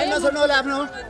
I know,